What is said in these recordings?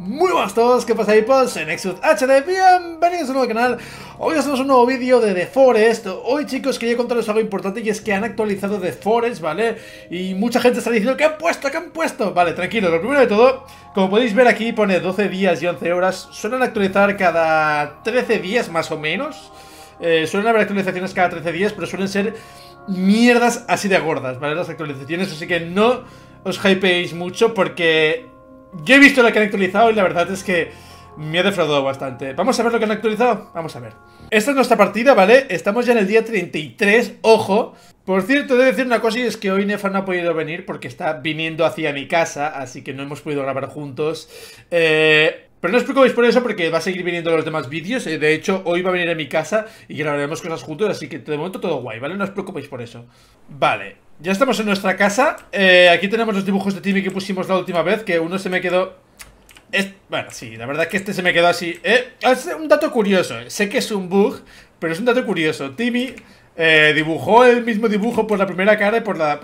Muy buenas a todos, ¿qué pasa ahí? Pues en Nexxuz HD, bienvenidos a un nuevo canal. Hoy hacemos un nuevo vídeo de The Forest. Hoy, chicos, quería contarles algo importante y es que han actualizado The Forest, ¿vale? Y mucha gente está diciendo que han puesto, Vale, tranquilo, lo primero de todo, como podéis ver aquí pone 12 días y 11 horas. Suelen actualizar cada 13 días más o menos. Suelen haber actualizaciones cada 13 días, pero suelen ser mierdas así de gordas, ¿vale? Las actualizaciones, así que no os hypeéis mucho porque... yo he visto la que han actualizado y la verdad es que me ha defraudado bastante. Vamos a ver lo que han actualizado, vamos a ver. Esta es nuestra partida, ¿vale? Estamos ya en el día 33, ojo. Por cierto, he de decir una cosa y es que hoy Nefa no ha podido venir porque está viniendo hacia mi casa, así que no hemos podido grabar juntos. Pero no os preocupéis por eso porque va a seguir viniendo los demás vídeos. De hecho, hoy va a venir a mi casa y grabaremos cosas juntos, así que de momento todo guay, ¿vale? No os preocupéis por eso. Vale. Ya estamos en nuestra casa, aquí tenemos los dibujos de Timmy que pusimos la última vez, que uno se me quedó... Bueno, sí, la verdad es que este se me quedó así... Es un dato curioso, sé que es un bug, pero es un dato curioso. Timmy dibujó el mismo dibujo por la primera cara y por la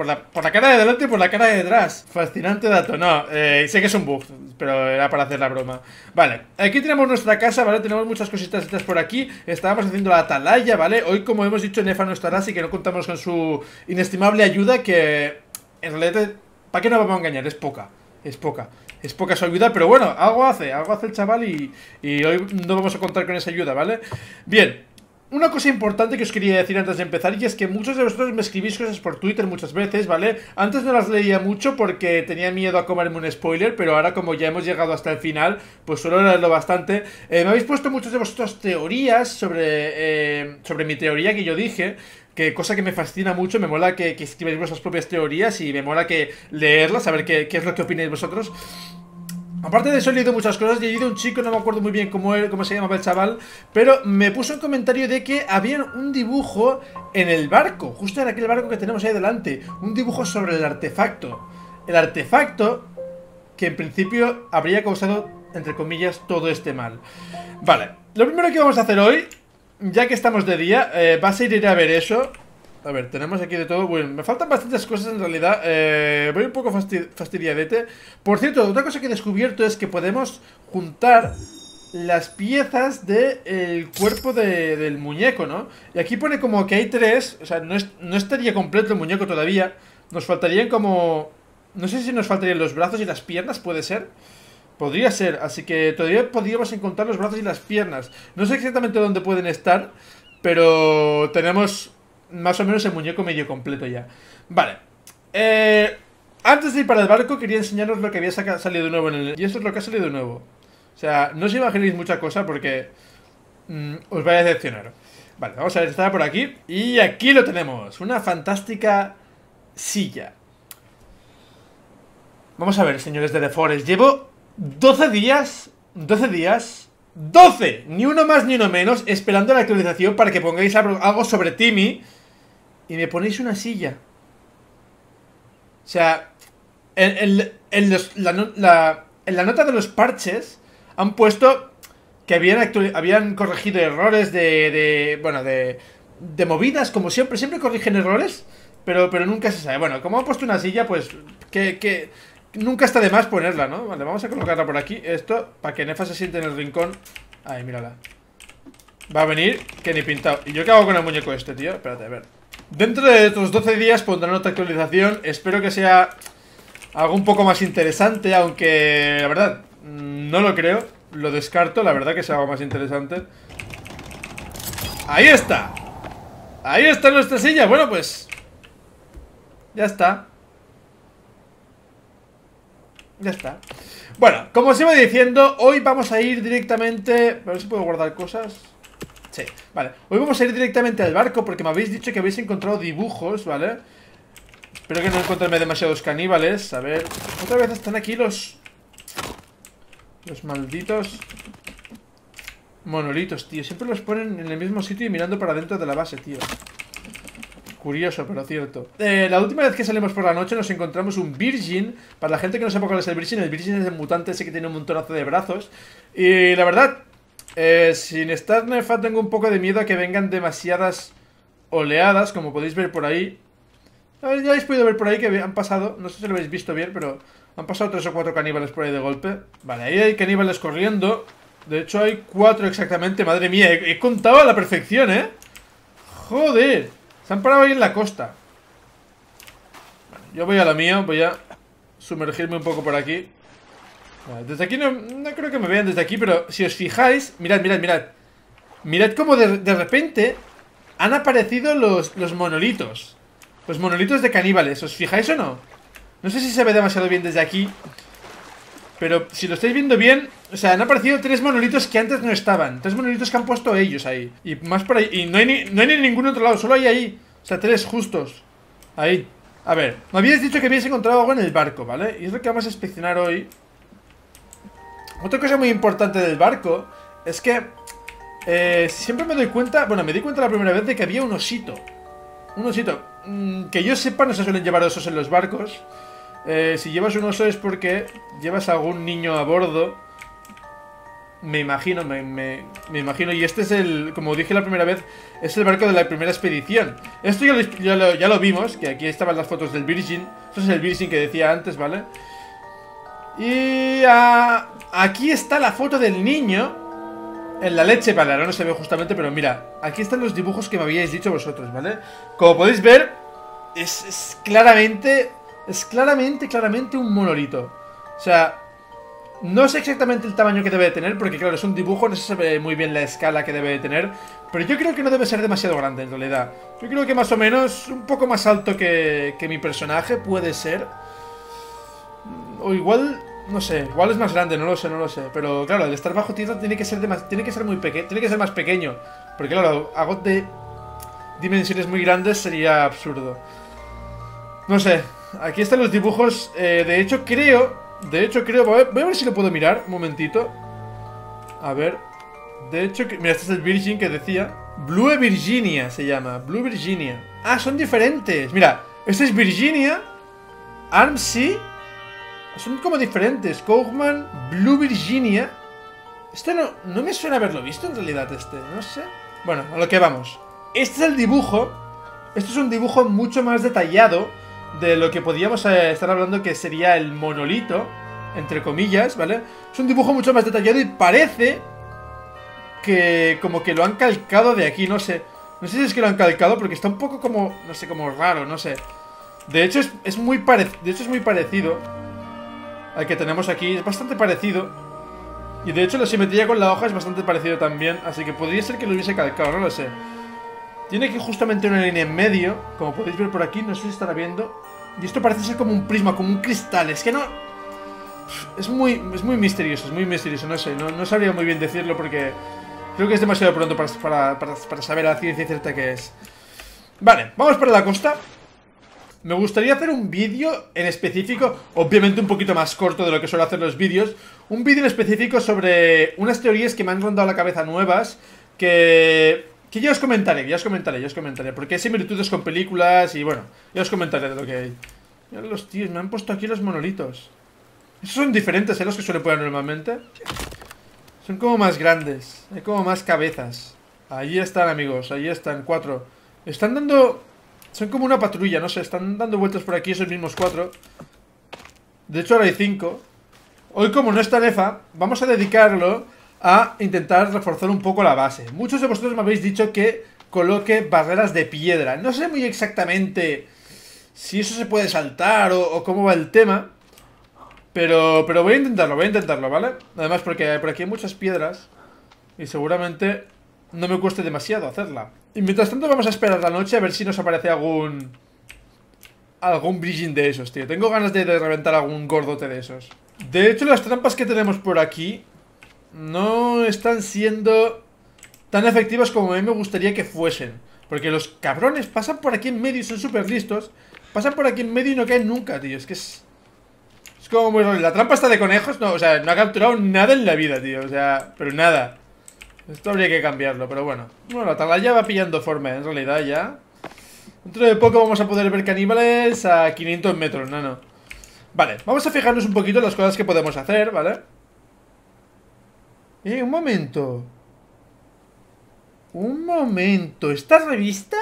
cara de delante y por la cara de detrás. Fascinante dato, no, sé que es un bug, pero era para hacer la broma. Vale, aquí tenemos nuestra casa, ¿vale? Tenemos muchas cositas estas por aquí. Estábamos haciendo la atalaya, ¿vale? Hoy, como hemos dicho, Nefa no estará, así que no contamos con su inestimable ayuda, que en realidad, ¿para qué nos vamos a engañar? Es poca su ayuda, pero bueno, algo hace el chaval y hoy no vamos a contar con esa ayuda, ¿vale? Bien. Una cosa importante que os quería decir antes de empezar y es que muchos de vosotros me escribís cosas por Twitter muchas veces, ¿vale? Antes no las leía mucho porque tenía miedo a comerme un spoiler, pero ahora como ya hemos llegado hasta el final, pues suelo leerlo bastante. Me habéis puesto muchos de vosotros teorías sobre mi teoría que yo dije, que cosa que me fascina mucho, me mola que escribáis vuestras propias teorías y me mola que leerlas, a ver qué es lo que opináis vosotros. Aparte de eso he leído muchas cosas y he leído un chico, no me acuerdo muy bien cómo se llamaba el chaval, pero me puso un comentario de que había un dibujo en el barco, justo en aquel barco que tenemos ahí delante, un dibujo sobre el artefacto. El artefacto que en principio habría causado, entre comillas, todo este mal. Vale, lo primero que vamos a hacer hoy, ya que estamos de día, va a ser ir a ver eso. A ver, tenemos aquí de todo. Bueno, me faltan bastantes cosas en realidad. Voy un poco fastidiadete. Por cierto, otra cosa que he descubierto es que podemos juntar las piezas del cuerpo del muñeco, ¿no? Y aquí pone como que hay tres. O sea, no estaría completo el muñeco todavía. Nos faltarían como... no sé si nos faltarían los brazos y las piernas, ¿puede ser? Podría ser. Así que todavía podríamos encontrar los brazos y las piernas. No sé exactamente dónde pueden estar, pero tenemos... más o menos el muñeco medio completo ya. Vale, antes de ir para el barco quería enseñaros lo que había salido nuevo y esto es lo que ha salido nuevo. O sea, no os imaginéis mucha cosa porque os vais a decepcionar. Vale, vamos a ver, estaba por aquí. Y aquí lo tenemos, una fantástica silla. Vamos a ver, señores de The Forest, llevo 12 días, ni uno más ni uno menos, esperando la actualización para que pongáis algo sobre Timmy y me ponéis una silla. O sea, en la nota de los parches han puesto que habían corregido errores de movidas, como siempre. Siempre corrigen errores, pero nunca se sabe. Bueno, como han puesto una silla, pues que nunca está de más ponerla, ¿no? Vale, vamos a colocarla por aquí, esto, para que Nefa se siente en el rincón. Ahí, mírala. Va a venir, que ni pintado. ¿Y yo qué hago con el muñeco este, tío? Espérate, a ver. Dentro de estos 12 días pondrán otra actualización. Espero que sea algo un poco más interesante, aunque, la verdad, no lo creo. Lo descarto, la verdad que sea algo más interesante. ¡Ahí está! ¡Ahí está nuestra silla! Bueno, pues... ya está. Ya está. Bueno, como os iba diciendo, hoy vamos a ir directamente... a ver si puedo guardar cosas. Sí, vale. Hoy vamos a ir directamente al barco porque me habéis dicho que habéis encontrado dibujos, ¿vale? Espero que no encontrarme demasiados caníbales. A ver... otra vez están aquí los malditos monolitos, tío. Siempre los ponen en el mismo sitio y mirando para dentro de la base, tío. Curioso, pero cierto. La última vez que salimos por la noche nos encontramos un Virgin. Para la gente que no sepa cuál es el Virgin es el mutante ese que tiene un montonazo de brazos. Y la verdad, sin estar Nefa tengo un poco de miedo a que vengan demasiadas oleadas, como podéis ver por ahí. Ya habéis podido ver por ahí que han pasado. No sé si lo habéis visto bien, pero Han pasado 3 o 4 caníbales por ahí de golpe. Vale, ahí hay caníbales corriendo. De hecho hay 4 exactamente. Madre mía, he contado a la perfección, ¿eh? Joder. Se han parado ahí en la costa. Vale, yo voy a la mía. Voy a sumergirme un poco por aquí. Vale, desde aquí no creo que me vean desde aquí. Pero si os fijáis, mirad, mirad, mirad. Mirad cómo de repente han aparecido los monolitos. Los monolitos de caníbales. ¿Os fijáis o no? No sé si se ve demasiado bien desde aquí, pero si lo estáis viendo bien, o sea, han aparecido 3 monolitos que antes no estaban. 3 monolitos que han puesto ellos ahí. Y más por ahí. Y no hay en ningún otro lado, solo hay ahí. O sea, 3 justos. Ahí. A ver, me habíais dicho que habíais encontrado algo en el barco, ¿vale? Y es lo que vamos a inspeccionar hoy. Otra cosa muy importante del barco es que siempre me doy cuenta, bueno, me di cuenta la primera vez de que había un osito. Un osito. Que yo sepa, no se suelen llevar osos en los barcos. Si llevas un oso es porque llevas a algún niño a bordo. Me imagino, me imagino. Y este es el, como dije la primera vez, es el barco de la primera expedición. Esto ya lo vimos, que aquí estaban las fotos del Virgin. Esto es el Virgin que decía antes, ¿vale? Y aquí está la foto del niño en la leche, vale, ahora no se ve justamente, pero mira, aquí están los dibujos que me habíais dicho vosotros, ¿vale? Como podéis ver, es claramente un monolito. O sea, no sé exactamente el tamaño que debe de tener, porque claro, es un dibujo, no se sabe muy bien la escala que debe de tener, pero yo creo que no debe ser demasiado grande en realidad. Yo creo que más o menos un poco más alto que mi personaje puede ser. O igual, no sé, igual es más grande, no lo sé. Pero claro, al estar bajo tierra tiene que ser más pequeño, porque claro, algo de dimensiones muy grandes sería absurdo. No sé. Aquí están los dibujos, de hecho creo, voy a ver si lo puedo mirar, un momentito. A ver, de hecho, mira, este es el Virgin que decía. Blue Virginia se llama, Blue Virginia. Ah, son diferentes, mira, este es Virginia, Armsy, son como diferentes, Kaufman, Blue Virginia. Esto no me suena haberlo visto en realidad no sé. Bueno, a lo que vamos. Este es el dibujo, este es un dibujo mucho más detallado de lo que podíamos estar hablando que sería el monolito, entre comillas, ¿vale? Es un dibujo mucho más detallado y parece que como que lo han calcado de aquí, no sé. No sé si es que lo han calcado porque está un poco como, no sé, como raro, no sé. De hecho es muy parecido al que tenemos aquí, es bastante parecido. Y de hecho la simetría con la hoja es bastante parecido también, así que podría ser que lo hubiese calcado, no lo sé. Tiene aquí justamente una línea en medio, como podéis ver por aquí, no sé si estará viendo. Y esto parece ser como un prisma, como un cristal, es que no... Es muy misterioso, no sé, no sabría muy bien decirlo porque... Creo que es demasiado pronto para saber a ciencia cierta qué es. Vale, vamos para la costa. Me gustaría hacer un vídeo en específico, obviamente un poquito más corto de lo que suelo hacer los vídeos. Un vídeo en específico sobre unas teorías que me han rondado la cabeza nuevas, que ya os comentaré, porque hay similitudes con películas y bueno, ya os comentaré de lo que hay. Mira los tíos, me han puesto aquí los monolitos. Esos son diferentes, los que suelen poner normalmente. Son como más grandes, hay como más cabezas. Ahí están, amigos, ahí están, 4. Están dando... Son como una patrulla, no sé, están dando vueltas por aquí esos mismos 4. De hecho ahora hay 5. Hoy como no está Nefa, vamos a dedicarlo a intentar reforzar un poco la base. Muchos de vosotros me habéis dicho que coloque barreras de piedra. No sé muy exactamente si eso se puede saltar o cómo va el tema, pero voy a intentarlo, ¿vale? Además porque por aquí hay muchas piedras y seguramente no me cueste demasiado hacerla. Y mientras tanto vamos a esperar la noche a ver si nos aparece algún Virgin de esos, tío. Tengo ganas de reventar algún gordote de esos. De hecho las trampas que tenemos por aquí no están siendo tan efectivas como a mí me gustaría que fuesen, porque los cabrones pasan por aquí en medio y son súper listos. Pasan por aquí en medio y no caen nunca, tío. Es que es como muy raro. La trampa está de conejos, no, o sea, no ha capturado nada en la vida, tío, o sea, pero nada. Esto habría que cambiarlo, pero bueno. Bueno, la atalaya va pillando forma, en realidad ya. Dentro de poco vamos a poder ver caníbales a 500 metros, no. Vale, vamos a fijarnos un poquito en las cosas que podemos hacer, ¿vale? Un momento. ¿Esta revista?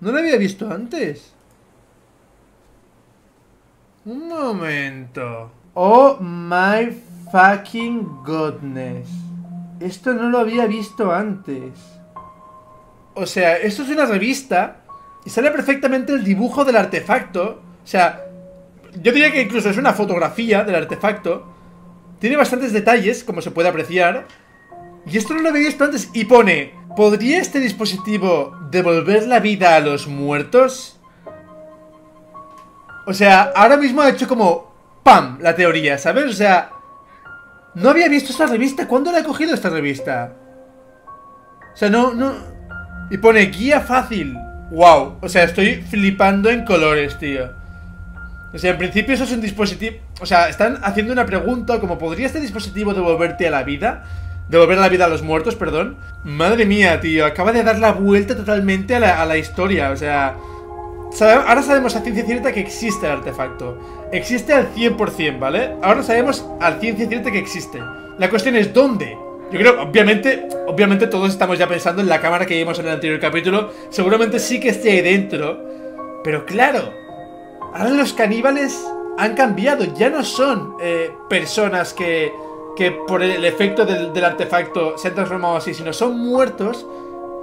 No la había visto antes. Un momento. Oh my fucking goodness. Esto no lo había visto antes. O sea, esto es una revista y sale perfectamente el dibujo del artefacto. O sea, yo diría que incluso es una fotografía del artefacto. Tiene bastantes detalles, como se puede apreciar. Y esto no lo había visto antes. Y pone: ¿podría este dispositivo devolver la vida a los muertos? O sea, ahora mismo ha hecho como ¡pam! La teoría, ¿sabes? O sea, no había visto esta revista. ¿Cuándo la he cogido esta revista? O sea, no. Y pone guía fácil. ¡Wow! O sea, estoy flipando en colores, tío. O sea, en principio eso es un dispositivo. O sea, están haciendo una pregunta como: ¿podría este dispositivo devolverte a la vida? Devolver la vida a los muertos, perdón. Madre mía, tío, acaba de dar la vuelta totalmente a la historia. O sea, ahora sabemos a ciencia cierta que existe el artefacto. Existe al 100%, ¿vale? Ahora sabemos a ciencia cierta que existe. La cuestión es ¿dónde? Yo creo, obviamente todos estamos ya pensando en la cámara que vimos en el anterior capítulo. Seguramente sí que esté ahí dentro. Pero claro, ahora los caníbales han cambiado. Ya no son personas que por el efecto del artefacto se han transformado así, sino son muertos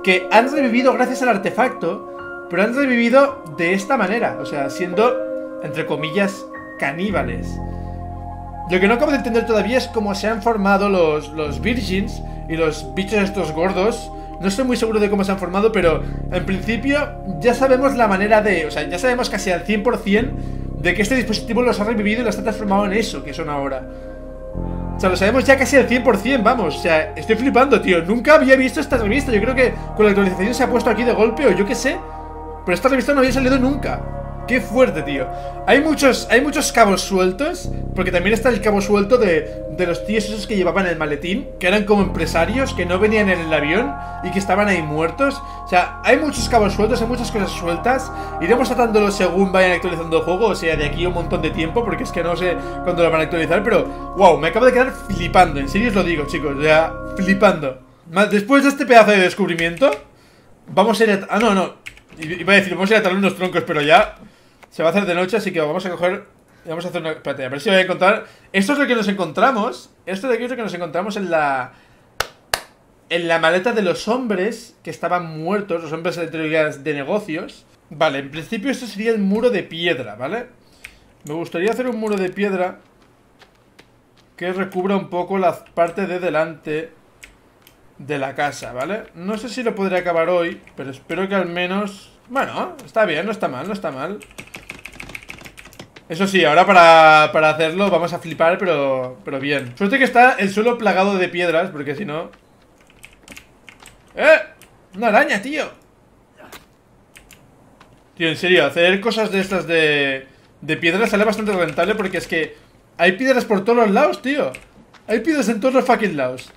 que han revivido gracias al artefacto, pero han revivido de esta manera, o sea, siendo, entre comillas, caníbales. Lo que no acabo de entender todavía es cómo se han formado los Virgins y los bichos estos gordos. No estoy muy seguro de cómo se han formado, pero en principio ya sabemos la manera de... O sea, ya sabemos casi al 100% de que este dispositivo los ha revivido y los ha transformado en eso que son ahora. O sea, lo sabemos ya casi al 100%, vamos. O sea, estoy flipando, tío. Nunca había visto esta revista. Yo creo que con la actualización se ha puesto aquí de golpe o yo qué sé. Pero esta revista no había salido nunca. Qué fuerte, tío. Hay muchos cabos sueltos. Porque también está el cabo suelto de los tíos esos que llevaban el maletín, que eran como empresarios, que no venían en el avión y que estaban ahí muertos. O sea, hay muchos cabos sueltos, hay muchas cosas sueltas. Iremos atándolo según vayan actualizando el juego. O sea, de aquí a un montón de tiempo, porque es que no sé cuándo lo van a actualizar. Pero, wow, me acabo de quedar flipando. En serio os lo digo, chicos, o sea, flipando. Después de este pedazo de descubrimiento, vamos a ir a... Ah, no, iba a decir, vamos a ir a atarle unos troncos, pero ya se va a hacer de noche, así que vamos a coger... Vamos a hacer una... Espérate, a ver si voy a encontrar... Esto es lo que nos encontramos. Esto de aquí es lo que nos encontramos en la... En la maleta de los hombres que estaban muertos. Los hombres de negocios. Vale, en principio esto sería el muro de piedra, ¿vale? Me gustaría hacer un muro de piedra que recubra un poco la parte de delante de la casa, ¿vale? No sé si lo podré acabar hoy, pero espero que al menos... Bueno, está bien, no está mal, no está mal. Eso sí, ahora para hacerlo vamos a flipar, pero bien. Suerte que está el suelo plagado de piedras, porque si no... ¡Eh! ¡Una araña, tío! Tío, en serio, hacer cosas de estas de piedras sale bastante rentable, porque es que hay piedras por todos los lados, tío. Hay piedras en todos los fucking lados.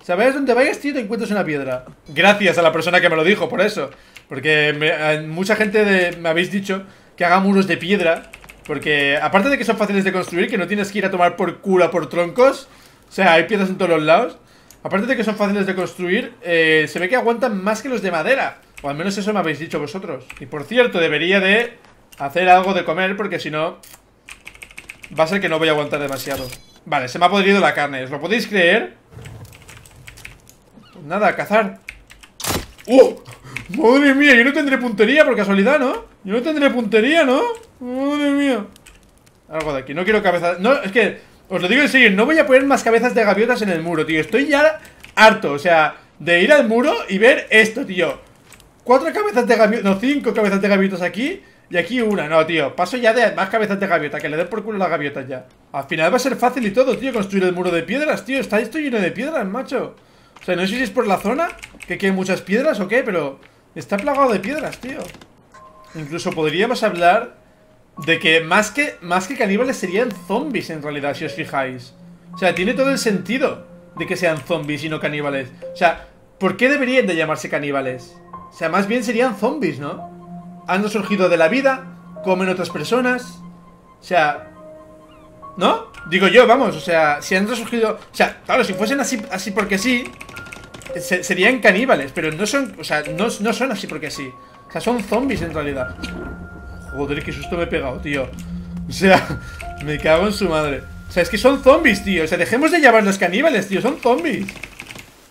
O sea, vayas donde vayas, tío, te encuentras una piedra. Gracias a la persona que me lo dijo, por eso. Porque mucha gente me habéis dicho que haga muros de piedra. Porque aparte de que son fáciles de construir, que no tienes que ir a tomar por culo por troncos. O sea, hay piedras en todos los lados. Aparte de que son fáciles de construir, se ve que aguantan más que los de madera. O al menos eso me habéis dicho vosotros. Y por cierto, debería de hacer algo de comer, porque si no va a ser que no voy a aguantar demasiado. Vale, se me ha podrido la carne, ¿os lo podéis creer? Pues nada, a cazar. Madre mía, yo no tendré puntería por casualidad, ¿no? Yo no tendré puntería, ¿no? Madre mía. Algo de aquí, no quiero cabezas. No, es que, os lo digo en serio, no voy a poner más cabezas de gaviotas en el muro, tío. Estoy ya harto, o sea, de ir al muro y ver esto, tío. 4 cabezas de gaviotas, no, 5 cabezas de gaviotas aquí. Y aquí una, no, tío, paso ya de más cabezas de gaviota. Que le den por culo las gaviotas ya. Al final va a ser fácil y todo, tío, construir el muro de piedras, tío. Está esto lleno de piedras, macho. O sea, no sé si es por la zona, que aquí hay muchas piedras o qué, pero está plagado de piedras, tío. Incluso podríamos hablar de que más que caníbales serían zombies en realidad, si os fijáis. O sea, tiene todo el sentido de que sean zombies y no caníbales. O sea, ¿por qué deberían de llamarse caníbales? O sea, más bien serían zombies, ¿no? Han surgido de la vida, comen otras personas. O sea... ¿No? Digo yo, vamos, o sea, si han resurgido... O sea, claro, si fuesen así porque sí, serían caníbales, pero no son... O sea, no son así porque sí. O sea, son zombies en realidad. Joder, qué susto me he pegado, tío. O sea, me cago en su madre. O sea, es que son zombies, tío. O sea, dejemos de llamarlos caníbales, tío. Son zombies.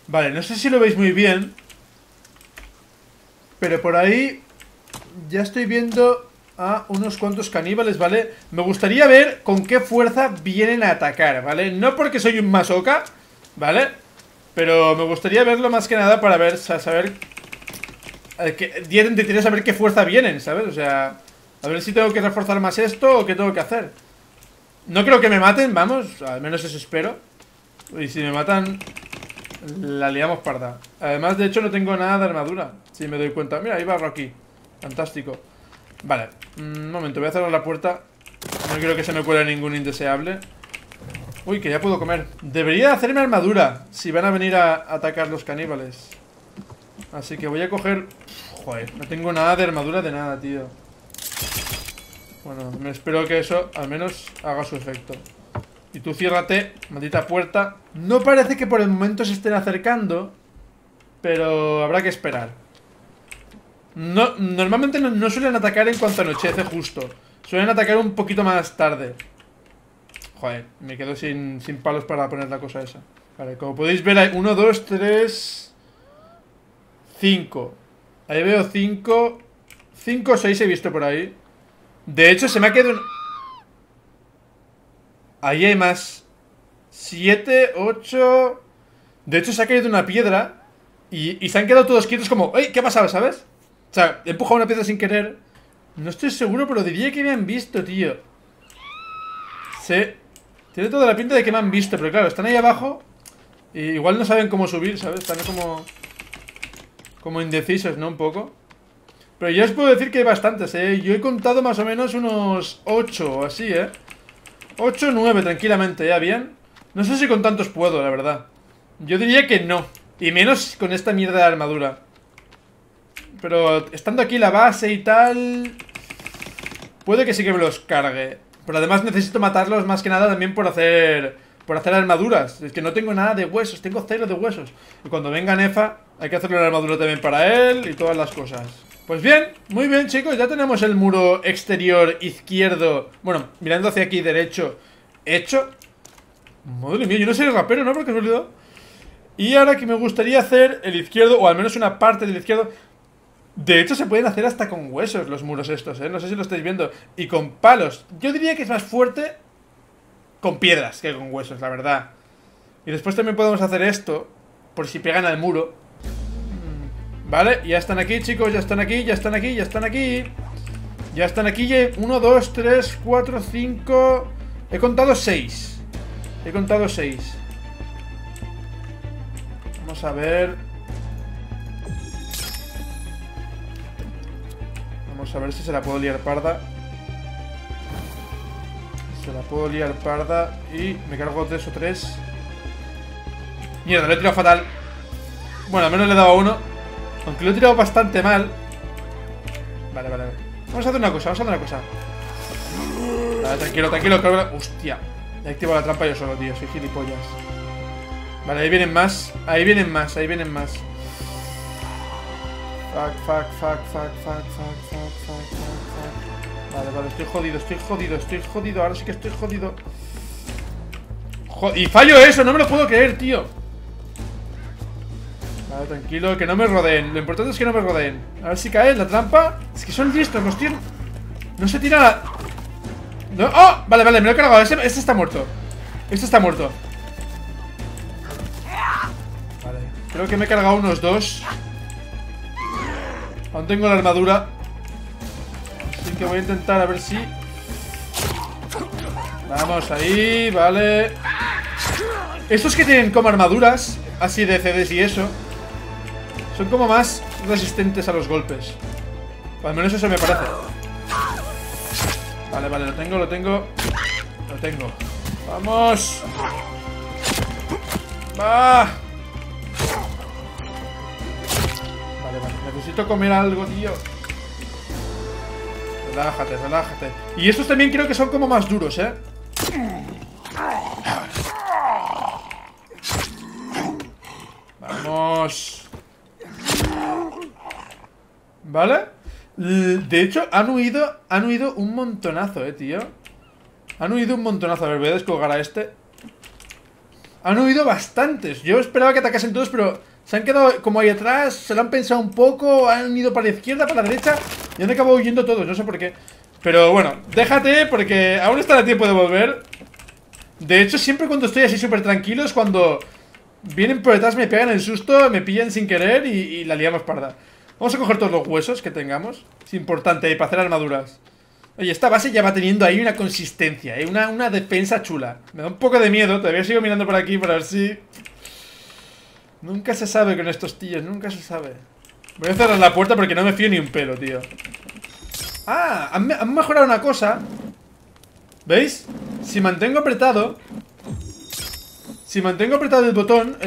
Vale, no sé si lo veis muy bien, pero por ahí ya estoy viendo a unos cuantos caníbales, ¿vale? Me gustaría ver con qué fuerza vienen a atacar, ¿vale? No porque soy un masoca, ¿vale? Pero me gustaría verlo más que nada para ver, saber... Intentaré saber qué fuerza vienen, ¿sabes? O sea, a ver si tengo que reforzar más esto o qué tengo que hacer. No creo que me maten, vamos, al menos eso espero. Y si me matan, la liamos parda. Además, de hecho, no tengo nada de armadura, si me doy cuenta. Mira, ahí va Rocky. Fantástico. Vale, un momento, voy a cerrar la puerta. No quiero que se me cuele ningún indeseable. Uy, que ya puedo comer. Debería hacerme armadura si van a venir a atacar los caníbales. Así que voy a coger... Joder, no tengo nada de armadura de nada, tío. Bueno, me espero que eso al menos haga su efecto. Y tú ciérrate, maldita puerta. No parece que por el momento se estén acercando, pero habrá que esperar. No, normalmente no suelen atacar en cuanto anochece justo. Suelen atacar un poquito más tarde. Joder, me quedo sin palos para poner la cosa esa. Vale, como podéis ver hay 1, 2, 3... 5. Ahí veo 5... 5 o 6 he visto por ahí. De hecho, se me ha quedado un... Ahí hay más. 7, 8... De hecho, se ha caído una piedra y se han quedado todos quietos como... ¡Ey! ¿Qué ha pasado? ¿Sabes? O sea, he empujado una piedra sin querer. No estoy seguro, pero diría que me han visto, tío. Sí. Tiene toda la pinta de que me han visto, pero claro, están ahí abajo y igual no saben cómo subir, ¿sabes? Están como indecisos, ¿no? Un poco. Pero ya os puedo decir que hay bastantes, ¿eh? Yo he contado más o menos unos 8 o así, ¿eh? 8 o 9 tranquilamente, ya bien. No sé si con tantos puedo, la verdad. Yo diría que no. Y menos con esta mierda de armadura. Pero estando aquí la base y tal... Puede que sí que me los cargue. Pero además necesito matarlos más que nada también por hacer... Por hacer armaduras. Es que no tengo nada de huesos, tengo 0 de huesos. Y cuando venga Nefa, hay que hacerle una armadura también para él y todas las cosas. Pues bien, muy bien chicos, ya tenemos el muro exterior izquierdo, bueno, mirando hacia aquí derecho, hecho. Madre mía, yo no soy rapero, ¿no? Porque es olvidado. Y ahora que me gustaría hacer el izquierdo, o al menos una parte del izquierdo. De hecho se pueden hacer hasta con huesos los muros estos, ¿eh? No sé si lo estáis viendo. Y con palos, yo diría que es más fuerte con piedras que con huesos, la verdad. Y después también podemos hacer esto, por si pegan al muro. Vale, ya están aquí, chicos, ya están aquí, ya están aquí, ya están aquí. Ya están aquí, 1, 2, 3, 4, 5... He contado 6. He contado 6. Vamos a ver... Vamos a ver si se la puedo liar parda. Se la puedo liar parda y me cargo 2 o 3. Mierda, lo he tirado fatal. Bueno, al menos le he dado a uno. Aunque lo he tirado bastante mal. Vale, vale, vale. Vamos a hacer una cosa, vamos a hacer una cosa. Vale, tranquilo, tranquilo. Hostia. He activado la trampa yo solo, tío. Soy gilipollas. Vale, ahí vienen más. Ahí vienen más, ahí vienen más. Fuck, fuck, fuck, fuck, fuck, fuck, fuck, fuck, fuck. Vale, vale, estoy jodido, estoy jodido, estoy jodido. Ahora sí que estoy jodido. Y fallo eso, no me lo puedo creer, tío. Vale, tranquilo, que no me rodeen. Lo importante es que no me rodeen. A ver si cae la trampa. Es que son listos, los tienen. No se tira la... No... ¡Oh! Vale, vale, me lo he cargado. Este está muerto. Este está muerto. Vale, creo que me he cargado unos 2. Aún tengo la armadura, así que voy a intentar a ver si... Vamos, ahí, vale. Estos que tienen como armaduras así de CDs y eso son como más resistentes a los golpes. O al menos eso me parece. Vale, vale, lo tengo, lo tengo. Lo tengo. ¡Vamos! ¡Va! Vale, vale. Necesito comer algo, tío. Relájate, relájate. Y estos también creo que son como más duros, ¿eh? Vamos. Vale. De hecho, han huido un montonazo, tío. Han huido un montonazo. A ver, voy a descolgar a este. Han huido bastantes. Yo esperaba que atacasen todos, pero se han quedado como ahí atrás. Se lo han pensado un poco. Han ido para la izquierda, para la derecha. Y han acabado huyendo todos, no sé por qué. Pero bueno, déjate porque aún estará tiempo de volver. De hecho, siempre cuando estoy así súper tranquilo es cuando vienen por detrás, me pegan el susto, me pillan sin querer y la liamos parda. Vamos a coger todos los huesos que tengamos. Es importante para hacer armaduras. Oye, esta base ya va teniendo ahí una consistencia, ¿eh? Una defensa chula. Me da un poco de miedo, todavía sigo mirando por aquí para ver si... Nunca se sabe con estos tíos, nunca se sabe. Voy a cerrar la puerta porque no me fío ni un pelo, tío. Ah, han mejorado una cosa. ¿Veis? Si mantengo apretado el botón,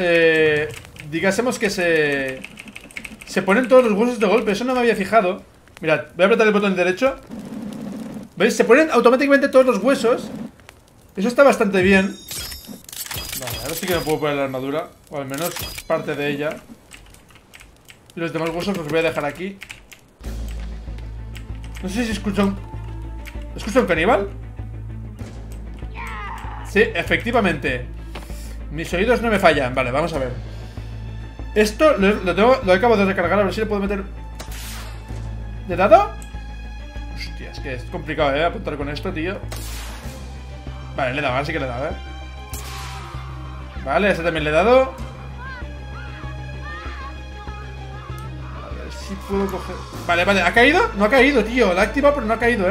digásemos que se ponen todos los huesos de golpe. Eso no me había fijado. Mirad, voy a apretar el botón derecho. ¿Veis? Se ponen automáticamente todos los huesos. Eso está bastante bien. Vale, ahora sí que me puedo poner la armadura, o al menos parte de ella. Y los demás huesos los voy a dejar aquí. No sé si escucho un... ¿Escucho un caníbal? Sí, efectivamente. Mis oídos no me fallan. Vale, vamos a ver. Esto lo acabo de recargar. A ver si le puedo meter... ¿De dado? Hostia, es que es complicado, apuntar con esto, tío. Vale, le he dado, así que le he dado, Vale, este también le he dado. A ver si puedo coger... Vale, vale, ¿ha caído? No ha caído, tío. La he activado, pero no ha caído,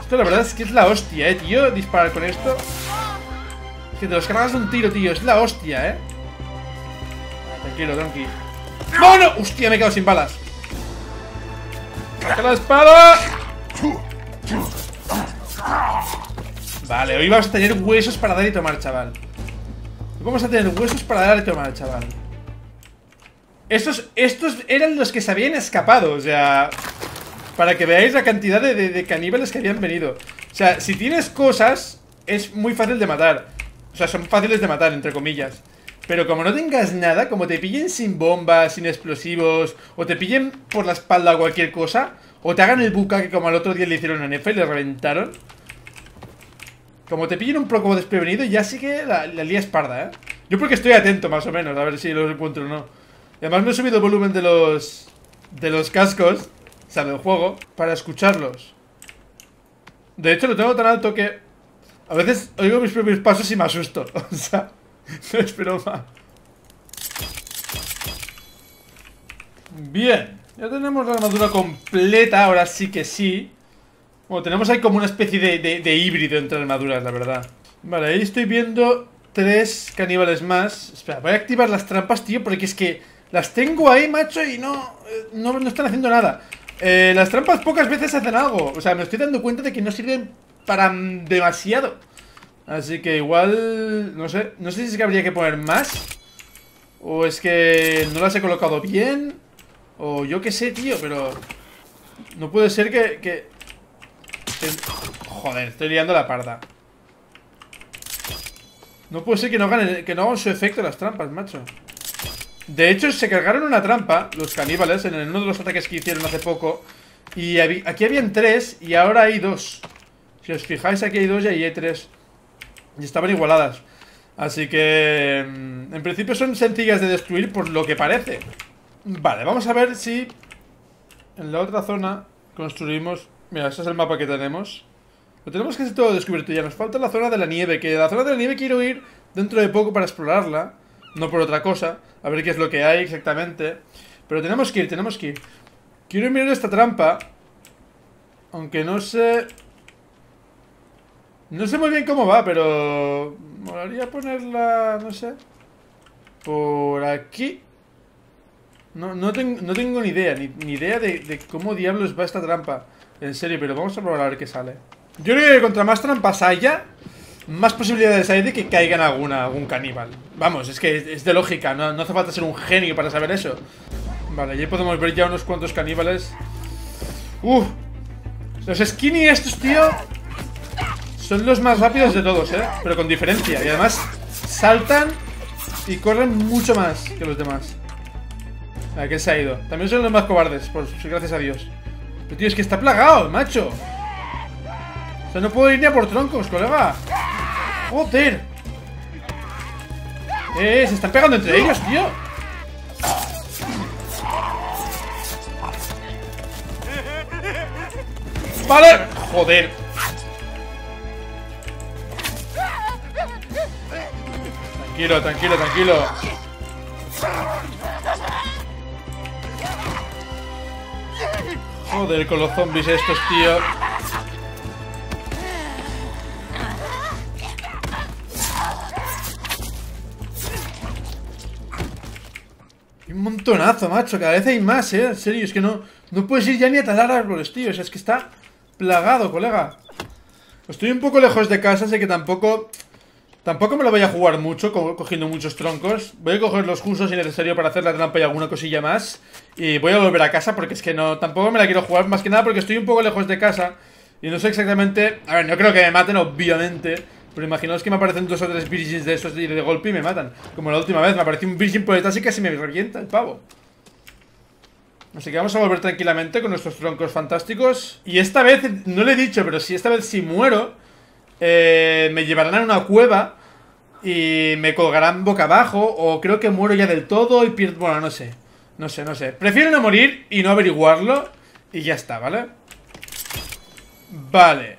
Esto la verdad es que es la hostia, tío. Disparar con esto. Es que te los cargas de un tiro, tío. Es la hostia, Tranquilo, tranquilo. ¡No, no! ¡Hostia, me he quedado sin balas! ¡Saca la espada! Vale, hoy vamos a tener huesos para dar y tomar, chaval. Estos eran los que se habían escapado, o sea... Para que veáis la cantidad de caníbales que habían venido. O sea, si tienes cosas, es muy fácil de matar. O sea, son fáciles de matar, entre comillas. Pero como no tengas nada, como te pillen sin bombas, sin explosivos, o te pillen por la espalda o cualquier cosa, o te hagan el bucaque como al otro día le hicieron a Nefa y le reventaron. Como te pillen un poco desprevenido, ya sí que la lía es parda, Yo porque estoy atento, más o menos, a ver si los encuentro o no. Y además me he subido el volumen de los cascos, o sea, del juego, para escucharlos. De hecho, lo tengo tan alto que a veces oigo mis propios pasos y me asusto. O sea... No es broma. Bien. Ya tenemos la armadura completa. Ahora sí que sí. Bueno, tenemos ahí como una especie de híbrido entre armaduras, la verdad. Vale, ahí estoy viendo 3 caníbales más. Espera, voy a activar las trampas, tío. Porque es que las tengo ahí, macho. Y no están haciendo nada. Las trampas pocas veces hacen algo. O sea, me estoy dando cuenta de que no sirven para demasiado. Así que igual... No sé si es que habría que poner más. O es que no las he colocado bien. O yo qué sé, tío, pero... No puede ser que... Joder, estoy liando la parda. No puede ser que no hagan su efecto las trampas, macho. De hecho, se cargaron una trampa, los caníbales, en uno de los ataques que hicieron hace poco. Y aquí habían 3 y ahora hay 2. Si os fijáis, aquí hay 2 y ahí hay 3. Y estaban igualadas. Así que... En principio son sencillas de destruir por lo que parece. Vale, vamos a ver si... En la otra zona construimos... Mira, este es el mapa que tenemos. Lo tenemos casi todo descubierto ya. Nos falta la zona de la nieve. Que la zona de la nieve quiero ir dentro de poco para explorarla. No por otra cosa. A ver qué es lo que hay exactamente. Pero tenemos que ir, Quiero mirar esta trampa. Aunque no sé... No sé muy bien cómo va, pero... Molaría ponerla... No sé... Por aquí... No tengo ni idea. Ni idea de cómo diablos va esta trampa. En serio, pero vamos a probar a ver qué sale. Yo creo que contra más trampas haya, más posibilidades hay de que caigan algún caníbal. Vamos, es que es de lógica. No hace falta ser un genio para saber eso. Vale, ahí podemos ver ya unos cuantos caníbales. ¡Uf! Los skinny estos, tío... Son los más rápidos de todos, pero con diferencia. Y además saltan y corren mucho más que los demás. ¿A qué se ha ido? También son los más cobardes, por gracias a Dios. Pero tío, es que está plagado, macho. O sea, no puedo ir ni a por troncos, colega. ¡Joder! Se están pegando entre ellos, tío. Vale, joder. Tranquilo, tranquilo, tranquilo. Joder, con los zombies estos, tío. Un montonazo, macho. Cada vez hay más, ¿eh? En serio, es que no puedes ir ya ni a talar árboles, tío. O sea, es que está plagado, colega. Estoy un poco lejos de casa, así que tampoco me lo voy a jugar mucho, cogiendo muchos troncos. Voy a coger los justos si necesario para hacer la trampa y alguna cosilla más. Y voy a volver a casa porque es que no, tampoco me la quiero jugar, más que nada porque estoy un poco lejos de casa. Y no sé exactamente... A ver, no creo que me maten, obviamente. Pero imaginaos que me aparecen dos o tres virgins de esos y de golpe y me matan. Como la última vez, me apareció un virgin por detrás y casi me revienta el pavo. Así que vamos a volver tranquilamente con nuestros troncos fantásticos. Y esta vez, no le he dicho, pero si esta vez sí muero... me llevarán a una cueva y me colgarán boca abajo, o creo que muero ya del todo y pierdo... Bueno, no sé. Prefiero no morir y no averiguarlo y ya está, ¿vale? Vale.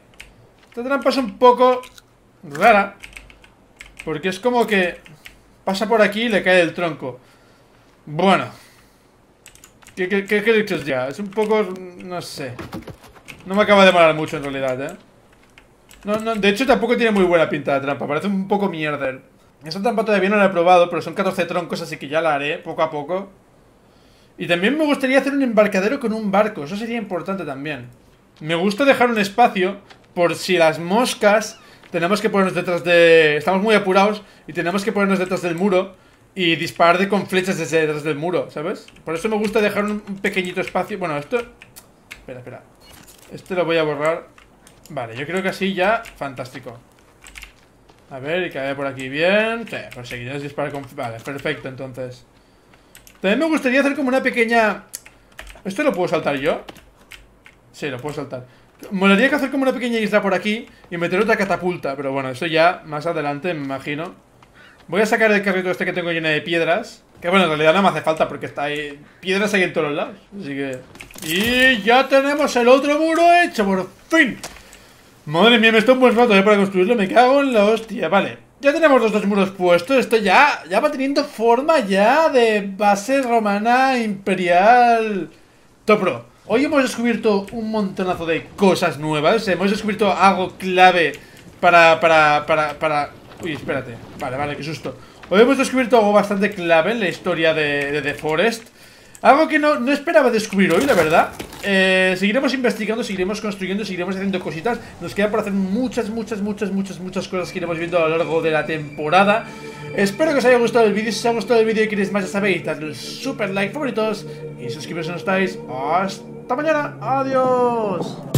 Esta trampa es un poco rara, porque es como que pasa por aquí y le cae del tronco. Bueno. ¿Qué he dicho ya? Es un poco... no sé. No me acaba de molar mucho en realidad, ¿eh? No, de hecho tampoco tiene muy buena pinta la trampa. Parece un poco mierder. Esa trampa todavía no la he probado, pero son 14 troncos, así que ya la haré poco a poco. Y también me gustaría hacer un embarcadero con un barco. Eso sería importante también. Me gusta dejar un espacio por si las moscas... Tenemos que ponernos detrás de... Estamos muy apurados y tenemos que ponernos detrás del muro y disparar con flechas desde detrás del muro, ¿sabes? Por eso me gusta dejar un pequeñito espacio. Bueno, esto... Espera. Este lo voy a borrar. Vale, yo creo que así ya, fantástico. A ver, y cae por aquí bien. Sí, perseguidores disparar con... Vale, perfecto, entonces. También me gustaría hacer como una pequeña... ¿Esto lo puedo saltar yo? Sí, lo puedo saltar. Molaría que hacer como una pequeña isla por aquí y meter otra catapulta, pero bueno, eso ya más adelante, me imagino. Voy a sacar el carrito este que tengo lleno de piedras. Que bueno, en realidad no me hace falta porque está ahí... Piedras hay en todos los lados, así que... Y ya tenemos el otro muro hecho, por fin. Madre mía, me está un buen rato para construirlo, me cago en la hostia. Vale, ya tenemos los dos muros puestos. Esto ya va teniendo forma ya de base romana imperial top pro. Hoy hemos descubierto un montonazo de cosas nuevas. Hemos descubierto algo clave para... Uy, espérate. Vale, qué susto. Hoy hemos descubierto algo bastante clave en la historia de The Forest. Algo que no esperaba descubrir hoy, la verdad. Seguiremos investigando, seguiremos construyendo, seguiremos haciendo cositas. Nos queda por hacer muchas cosas que iremos viendo a lo largo de la temporada. Espero que os haya gustado el vídeo. Si os ha gustado el vídeo y queréis más, ya sabéis, dadle el super like, favoritos, y suscribiros si no estáis. Hasta mañana, adiós.